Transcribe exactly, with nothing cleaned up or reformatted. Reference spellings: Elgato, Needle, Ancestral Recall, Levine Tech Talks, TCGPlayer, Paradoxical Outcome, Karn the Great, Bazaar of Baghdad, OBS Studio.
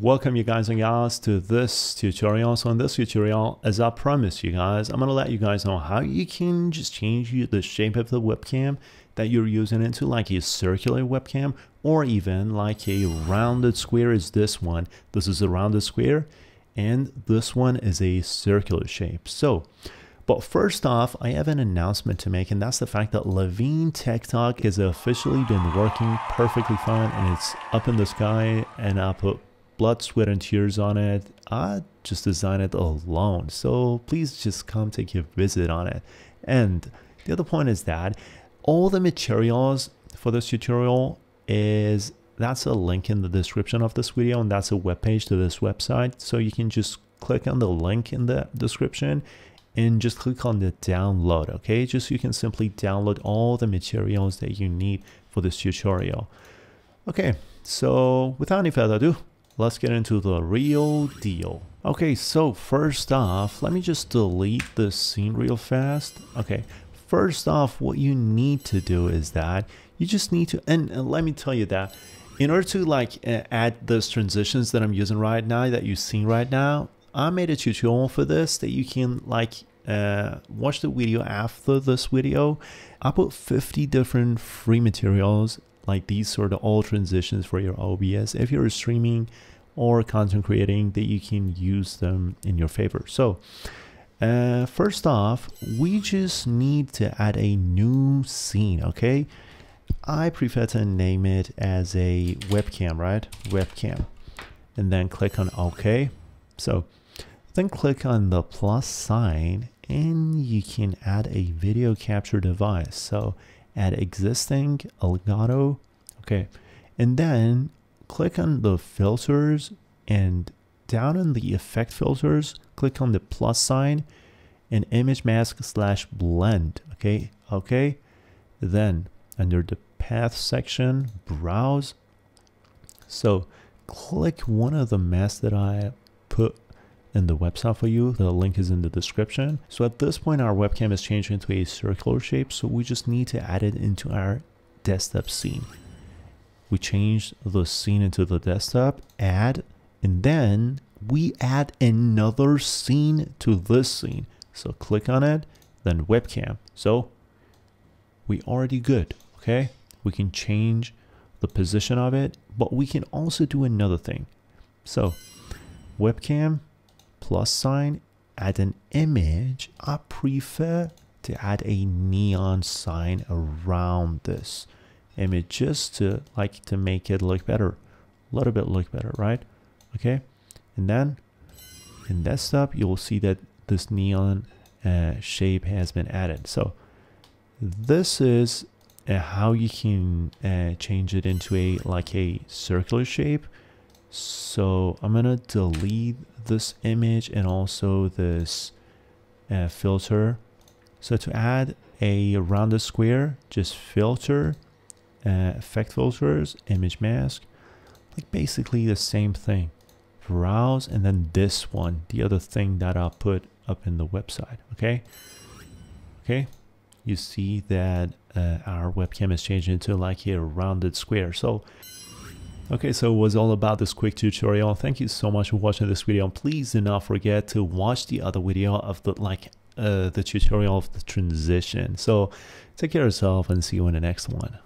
Welcome you guys and gals to this tutorial. So in this tutorial, as I promised you guys, I'm going to let you guys know how you can just change the shape of the webcam that you're using into like a circular webcam or even like a rounded square. Is this one, this is a rounded square and this one is a circular shape. So but first off, I have an announcement to make, and that's the fact that Levine Tech Talk has officially been working perfectly fine and it's up in the sky, and I put blood, sweat, and tears on it. I just designed it alone. So please just come take a visit on it. And the other point is that all the materials for this tutorial is, that's a link in the description of this video, and that's a web page to this website. So you can just click on the link in the description and just click on the download, okay? Just you can simply download all the materials that you need for this tutorial. Okay, so without any further ado, let's get into the real deal. Okay, so first off, let me just delete this scene real fast. Okay, first off, what you need to do is that you just need to, and, and let me tell you that in order to like add those transitions that I'm using right now, that you're seeing right now, I made a tutorial for this that you can like uh, watch the video after this video. I put fifty different free materials like these sort of all transitions for your O B S if you're streaming or content creating, that you can use them in your favor. So uh, first off, we just need to add a new scene, okay? I prefer to name it as a webcam, right? Webcam, and then click on okay. So then click on the plus sign and you can add a video capture device. So add existing Elgato, okay, and then click on the filters, and down in the effect filters click on the plus sign and image mask slash blend, okay, okay, then under the path section browse, so click one of the masks that I put in the website for you. The link is in the description. So at this point, our webcam is changed into a circular shape. So we just need to add it into our desktop scene. We change the scene into the desktop, add, and then we add another scene to this scene. So click on it, then webcam. So we already good, okay? We can change the position of it, but we can also do another thing. So webcam, plus sign, add an image. I prefer to add a neon sign around this image just to like to make it look better, a little bit look better, right? Okay, and then in desktop you'll see that this neon uh, shape has been added. So this is uh, how you can uh, change it into a like a circular shape. So I'm gonna delete this image and also this uh, filter. So to add a rounded square, just filter, uh, effect filters, image mask, like basically the same thing, browse, and then this one, the other thing that I'll put up in the website. Okay, okay, you see that uh, our webcam is changed into like a rounded square. So okay, so it was all about this quick tutorial. Thank you so much for watching this video. Please do not forget to watch the other video of the like uh, the tutorial of the transition. So take care of yourself and see you in the next one.